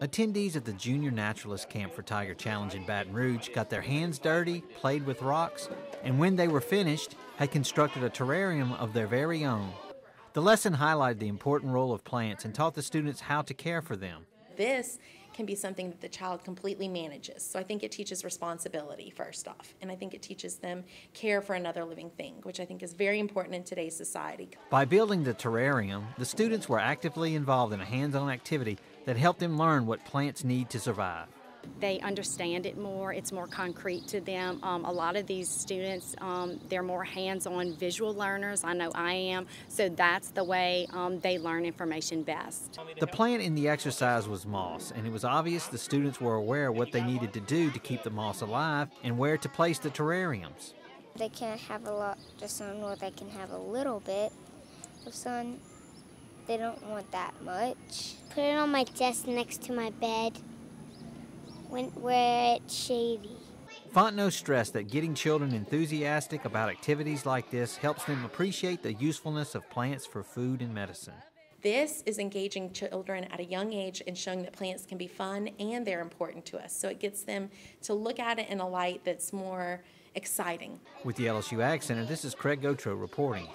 Attendees at the Junior Naturalist Camp for Tiger Challenge in Baton Rouge got their hands dirty, played with rocks, and when they were finished, had constructed a terrarium of their very own. The lesson highlighted the important role of plants and taught the students how to care for them. This can be something that the child completely manages. So I think it teaches responsibility, first off, and I think it teaches them care for another living thing, which I think is very important in today's society. By building the terrarium, the students were actively involved in a hands-on activity that helped them learn what plants need to survive. They understand it more, it's more concrete to them. A lot of these students, they're more hands-on visual learners, I know I am, so that's the way they learn information best. The plant in the exercise was moss, and it was obvious the students were aware of what they needed to do to keep the moss alive and where to place the terrariums. They can't have a lot of sun, or they can have a little bit of sun. They don't want that much. Put it on my desk next to my bed. Where it's shady. Fontenot stressed that getting children enthusiastic about activities like this helps them appreciate the usefulness of plants for food and medicine. This is engaging children at a young age and showing that plants can be fun and they're important to us. So it gets them to look at it in a light that's more exciting. With the LSU AgCenter, this is Craig Gautreaux reporting.